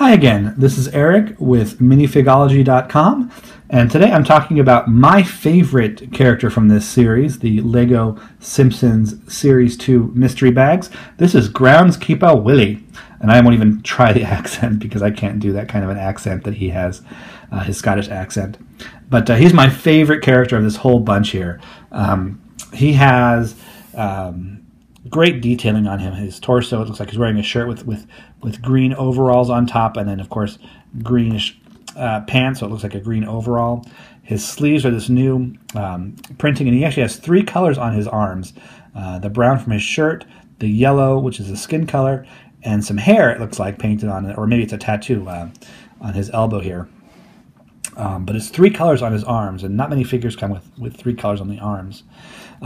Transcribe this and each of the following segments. Hi again, this is Eric with Minifigology.com, and today I'm talking about my favorite character from this series, the Lego Simpsons Series 2 mystery bags. This is Groundskeeper Willie, and I won't even try the accent because I can't do that kind of an accent that he has, his Scottish accent. But he's my favorite character of this whole bunch here. He has great detailing on him. His torso, it looks like he's wearing a shirt with green overalls on top, and then of course greenish pants, so it looks like a green overall. His sleeves are this new printing, and he actually has three colors on his arms. The brown from his shirt, the yellow, which is a skin color, and some hair, it looks like, painted on it, or maybe it's a tattoo on his elbow here. But it's three colors on his arms, and not many figures come with three colors on the arms.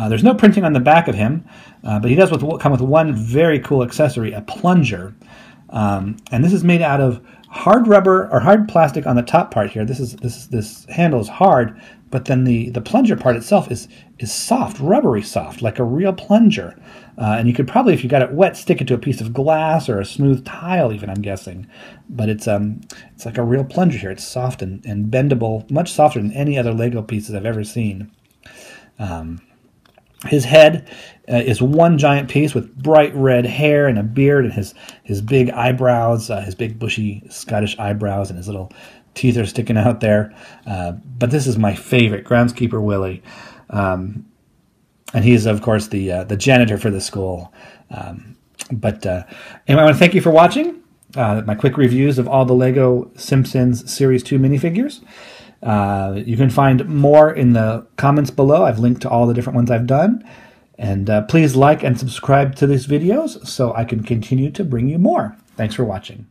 There's no printing on the back of him, but he does come with one very cool accessory, a plunger. And this is made out of hard rubber or hard plastic on the top part here. This handle is hard, but then the plunger part itself is soft, rubbery soft, like a real plunger. And you could probably, if you got it wet, stick it to a piece of glass or a smooth tile even, I'm guessing. But it's like a real plunger here. It's soft and bendable, much softer than any other Lego pieces I've ever seen. His head is one giant piece with bright red hair and a beard, and his big eyebrows, his big bushy Scottish eyebrows, and his little teeth are sticking out there. But this is my favorite, Groundskeeper Willie. And he's, of course, the janitor for the school. Anyway, I want to thank you for watching my quick reviews of all the Lego Simpsons Series 2 minifigures. You can find more in the comments below. I've linked to all the different ones I've done. And please like and subscribe to these videos so I can continue to bring you more. Thanks for watching.